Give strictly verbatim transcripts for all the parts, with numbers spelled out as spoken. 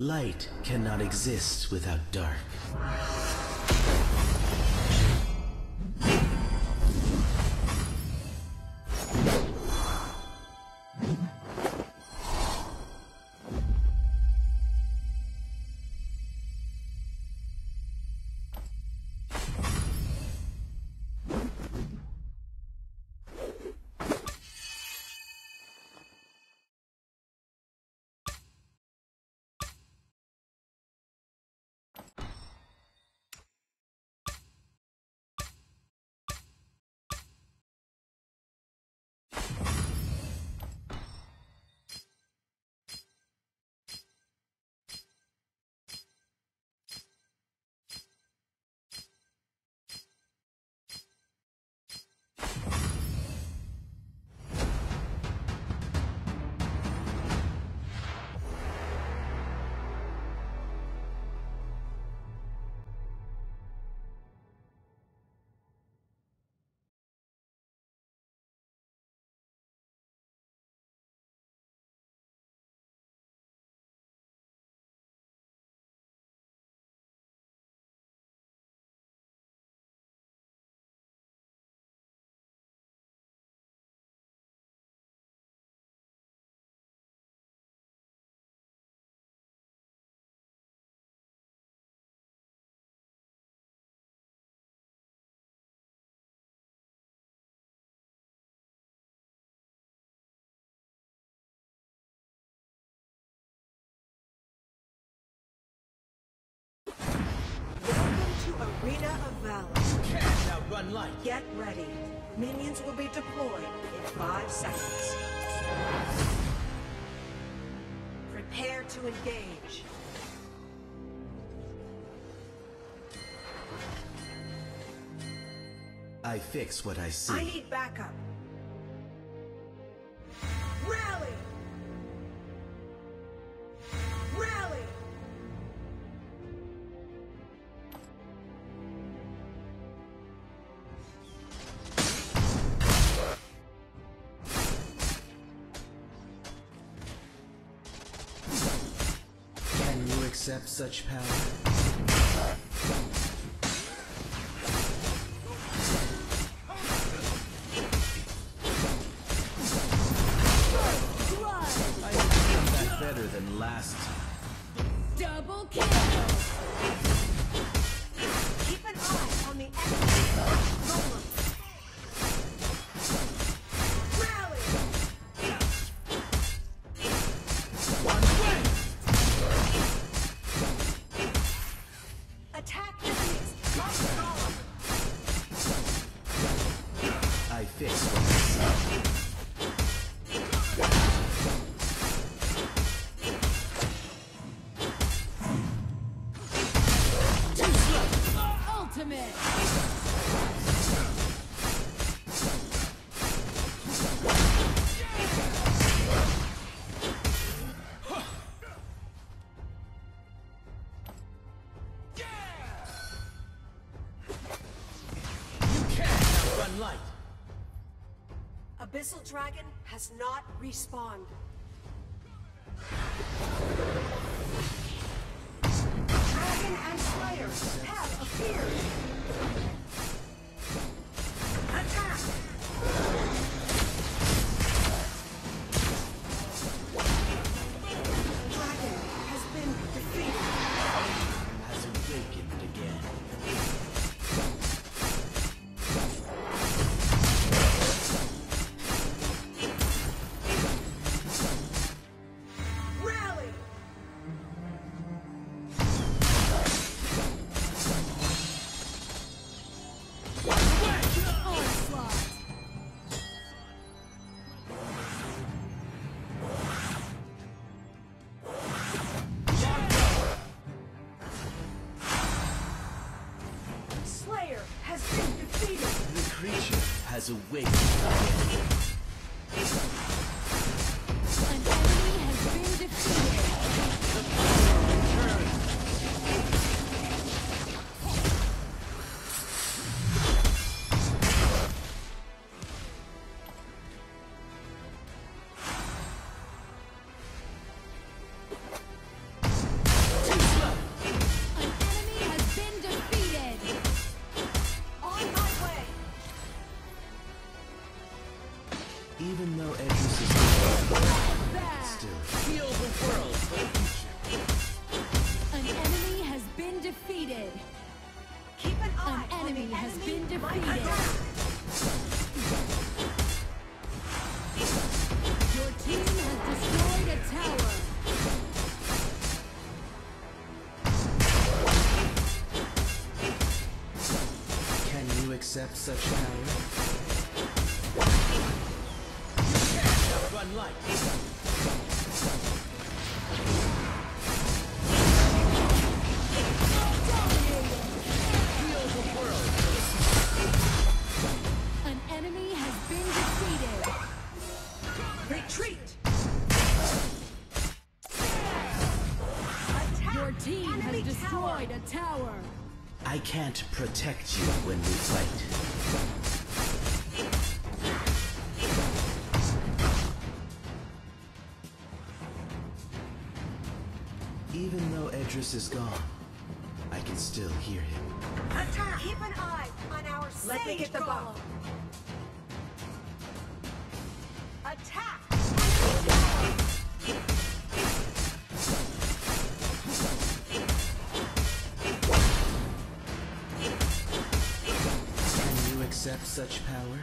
Light cannot exist without dark. Arena of Valor. You can't outrun light. Get ready. Minions will be deployed in five seconds. Prepare to engage. I fix what I see. I need backup. Rally! Rally! Accept such power. I did better than last time. Double kill. Keep an eye on the enemy. Missile Dragon has not respawned. Dragon and Slayer have appeared. Attack! Dragon has been defeated. Has awakened again. Has awakened. An enemy has been defeated. The power returns. accept such power? Run light! Run, run, run. Heal the world! An enemy has been defeated! Retreat! Attack. Your team enemy has destroyed tower. a tower! I can't protect you when we fight. Even though Edris is gone, I can still hear him. Attack! Keep an eye on our sage. Let me get the bomb. Attack! Accept such power?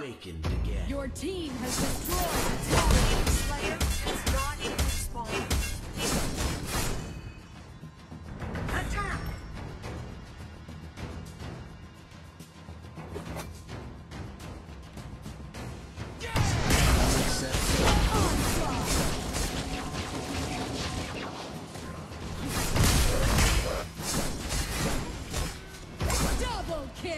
Awakened again. Your team has destroyed a tower. The slayer has not respawned. Attack! Yeah. Double kill!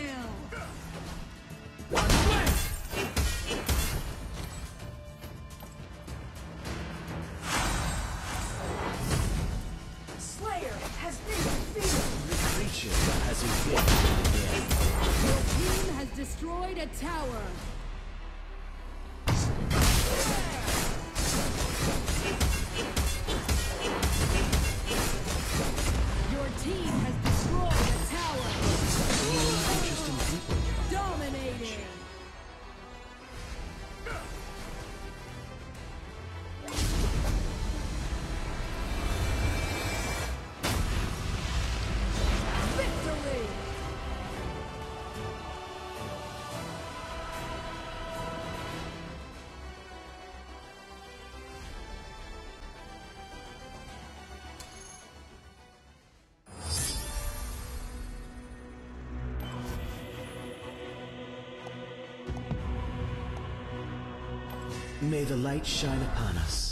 Destroyed a tower. Your team has destroyed a tower. Oh, interesting people. Dominating. May the light shine upon us.